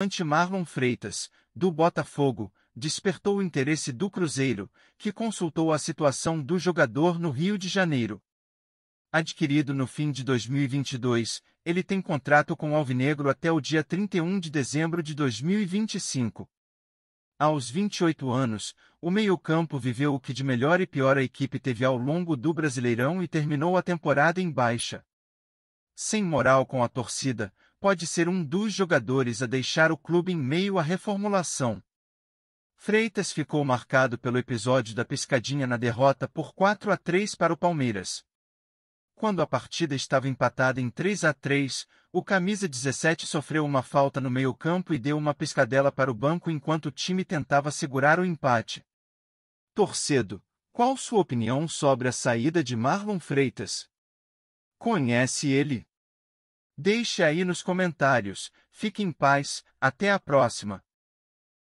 Ante Marlon Freitas, do Botafogo, despertou o interesse do Cruzeiro, que consultou a situação do jogador no Rio de Janeiro. Adquirido no fim de 2022, ele tem contrato com o Alvinegro até o dia 31 de dezembro de 2025. Aos 28 anos, o meio-campo viveu o que de melhor e pior a equipe teve ao longo do Brasileirão e terminou a temporada em baixa. Sem moral com a torcida, pode ser um dos jogadores a deixar o clube em meio à reformulação. Freitas ficou marcado pelo episódio da pescadinha na derrota por 4-3 para o Palmeiras. Quando a partida estava empatada em 3-3, o camisa 17 sofreu uma falta no meio-campo e deu uma piscadela para o banco enquanto o time tentava segurar o empate. Torcedor, qual sua opinião sobre a saída de Marlon Freitas? Conhece ele? Deixe aí nos comentários. Fique em paz, até a próxima.